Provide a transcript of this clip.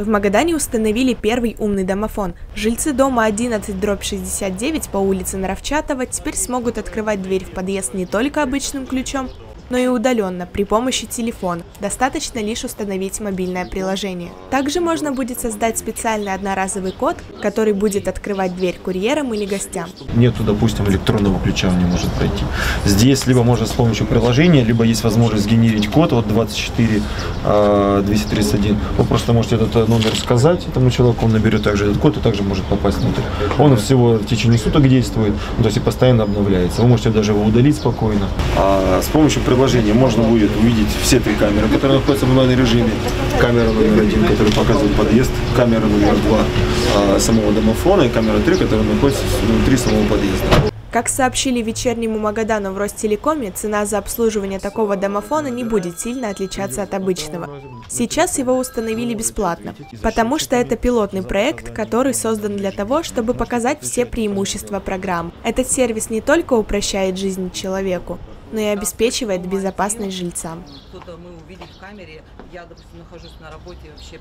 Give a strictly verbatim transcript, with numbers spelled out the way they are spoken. В Магадане установили первый умный домофон. Жильцы дома одиннадцать дробь шестьдесят девять по улице Наровчатова теперь смогут открывать дверь в подъезд не только обычным ключом, но и удаленно, при помощи телефона. Достаточно лишь установить мобильное приложение. Также можно будет создать специальный одноразовый код, который будет открывать дверь курьерам или гостям. Нету, допустим, электронного ключа, он не может пройти. Здесь либо можно с помощью приложения, либо есть возможность сгенерить код от двадцать четыре двести тридцать один. Вы просто можете этот номер сказать этому человеку, он наберет также этот код и также может попасть внутрь. Он всего в течение суток действует, то есть и постоянно обновляется. Вы можете даже его удалить спокойно. А с помощью приложения можно будет увидеть все три камеры, которые находятся в онлайн режиме. Камера номер один, которая показывает подъезд, камера номер два самого домофона и камера три, которая находится внутри самого подъезда. Как сообщили Вечернему Магадану в Ростелекоме, цена за обслуживание такого домофона не будет сильно отличаться от обычного. Сейчас его установили бесплатно, потому что это пилотный проект, который создан для того, чтобы показать все преимущества программ. Этот сервис не только упрощает жизнь человеку, но и обеспечивает безопасность жильцам. Кто-то мы увидим в камере, я, допустим, нахожусь на работе вообще.